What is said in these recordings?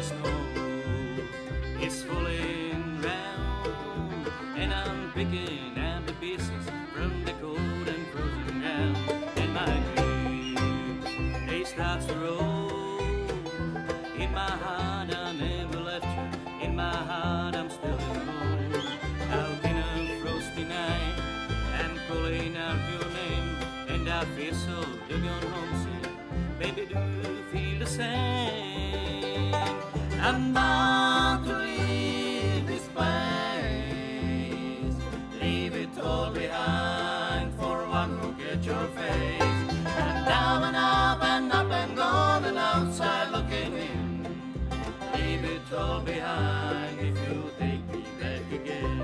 the snow is falling round, and I'm picking up the pieces from the cold and frozen ground. And my grave, they start to roll. In my heart I never left you, in my heart I'm still in home. Out in a frosty night I'm calling out your name, and I feel so doggone homesick. Baby, do you feel the same? I'm bound to leave this place, leave it all behind for one look at your face. I'm down and up and up and gone and outside looking in. Leave it all behind if you take me back again.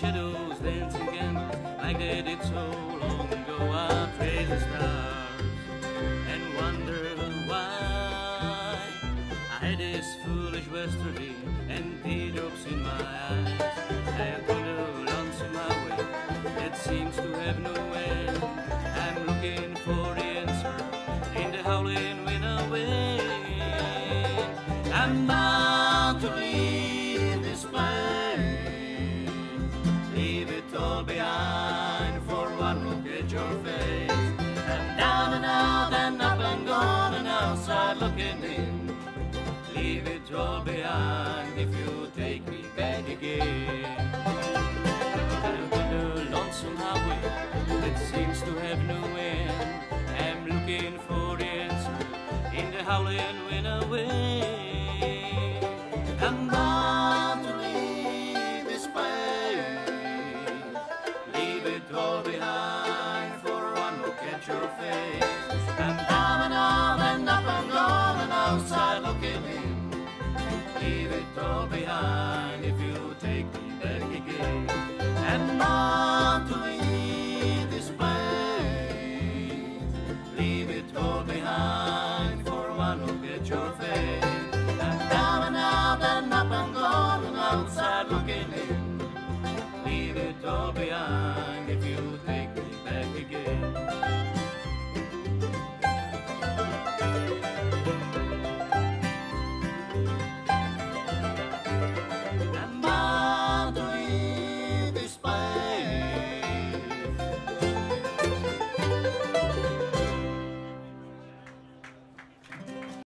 Shadows dancing candles like they did so long ago. I praise the stars and wonder why I had this foolish yesterday and teardrops in my eyes. I have gone along to my way that seems to have no end. I'm looking for the answer in the howling winter wind. I'm bound to leave this place, leave it all behind for one look at your face. I'm down and out and up and gone and outside looking in. Leave it all behind if you take me back again. I'm on a lonesome highway that seems to have no end. I'm looking for the answer in the howling winter wind. I'm bound to leave this place, all behind for one look at your face. I'm down and out and up and gone and outside looking in. Leave it all behind if you take me back again. And not to leave this place, leave it all behind for one look at your face. I'm down and out and up and gone and outside